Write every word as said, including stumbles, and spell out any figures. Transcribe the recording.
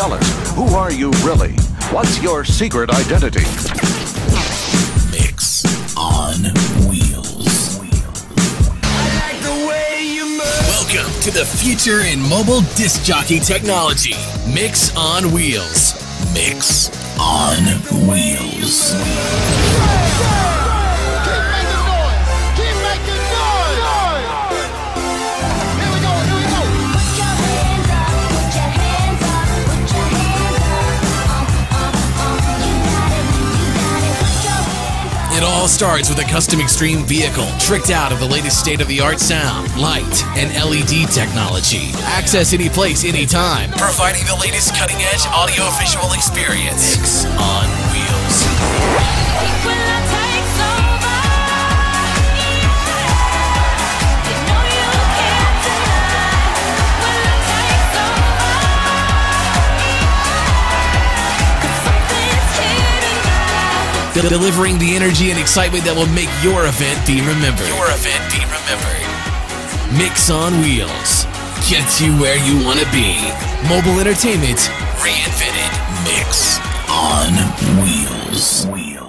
tell us, who are you really? What's your secret identity? Mix on Wheels. I like the way you move. Welcome to the future in mobile disc jockey technology. Mix on Wheels. Mix on Wheels. It all starts with a custom extreme vehicle tricked out of the latest state-of-the-art sound, light, and L E D technology. Access any place, any time, providing the latest cutting-edge audio-visual experience. Mix on Wheels. Delivering the energy and excitement that will make your event be remembered. Your event be remembered. Mix on Wheels gets you where you want to be. Mobile entertainment reinvented. Mix on Wheels.